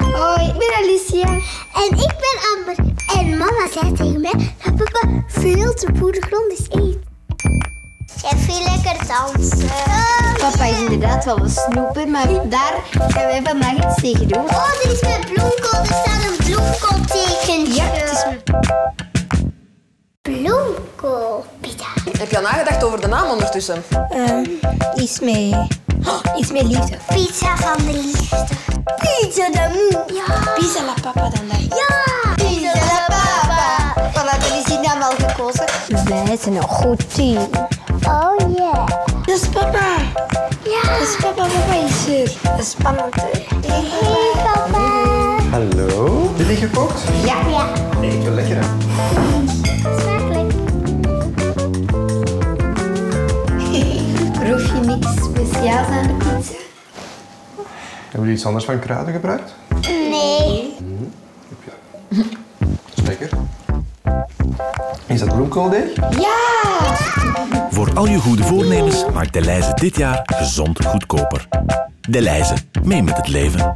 Hoi, ik ben Alicia. En ik ben Amber. En mama zei tegen mij dat papa veel te poedergrondig eet. En veel lekker dansen. Papa is inderdaad wel wat snoepen, maar daar gaan wij vandaag iets tegen doen. Oh, dit is mijn bloemkool. Er staat een bloemkooltekentje. Ja, het is mijn bloemkool, Pita. Heb je al nagedacht over de naam ondertussen? Iets met liefde. Pizza van de liefde. Pizza d'amour. Ja. Pizza la papa dan daar. Ja. Pizza la papa. Voilà, dan is die naam al gekozen. Wij zijn een goed team. Oh yeah. Dat is papa. Ja. Dat is papa, papa is hier. Dat is spannend. Hey papa. Hallo. Dit is gekookt? Ja. Ja. Ik wil lekker. Smakelijk. Proef je niks speciaals aan de pizza? Hebben jullie iets anders van kruiden gebruikt? Nee. Dat is lekker. Is dat bloemkooldeeg? Ja! Voor al je goede voornemens maakt Delhaize dit jaar gezond goedkoper. Delhaize, mee met het leven.